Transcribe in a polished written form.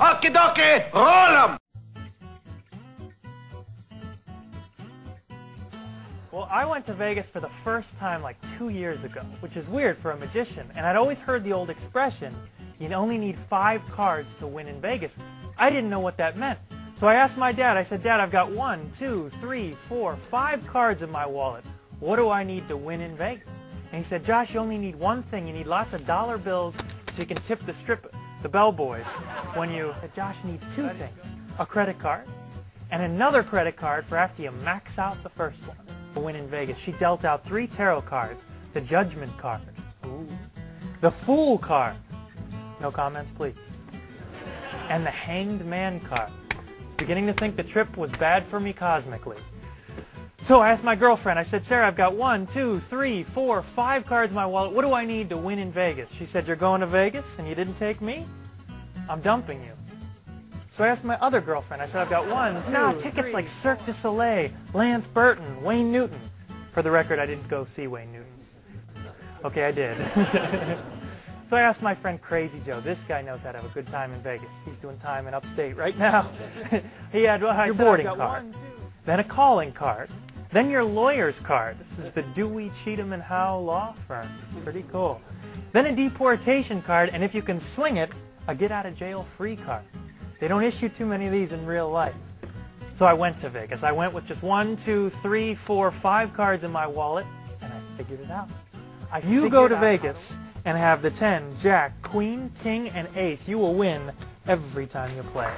Okie dokie, roll 'em! Well, I went to Vegas for the first time like 2 years ago, which is weird for a magician. And I'd always heard the old expression, you only need 5 cards to win in Vegas. I didn't know what that meant. So I asked my dad, I said, Dad, I've got 1, 2, 3, 4, 5 cards in my wallet. What do I need to win in Vegas? And he said, Josh, you only need one thing. You need lots of dollar bills so you can tip the bellboys when you... Josh, you need 2 things. A credit card and another credit card for after you max out the first one. To win in Vegas, she dealt out 3 tarot cards. The Judgment card. Ooh. The Fool card. No comments, please. And the Hanged Man card. It's beginning to think the trip was bad for me cosmically. So I asked my girlfriend, I said, Sarah, I've got 1, 2, 3, 4, 5 cards in my wallet. What do I need to win in Vegas? She said, you're going to Vegas and you didn't take me? I'm dumping you. So I asked my other girlfriend, I said, I've got 1, 2, no, tickets three, like Cirque du Soleil, Lance Burton, Wayne Newton. For the record, I didn't go see Wayne Newton. Okay, I did. So I asked my friend Crazy Joe. This guy knows how to have a good time in Vegas. He's doing time in upstate right now. He had your boarding card, 1, 2. Then a calling card. Then your lawyer's card. This is the Dewey, Cheatham, and Howe Law Firm. Pretty cool. Then a deportation card, and if you can swing it, a get-out-of-jail-free card. They don't issue too many of these in real life. So I went to Vegas. I went with just 1, 2, 3, 4, 5 cards in my wallet, and I figured it out. You go to Vegas and have the 10, jack, queen, king, and ace. You will win every time you play.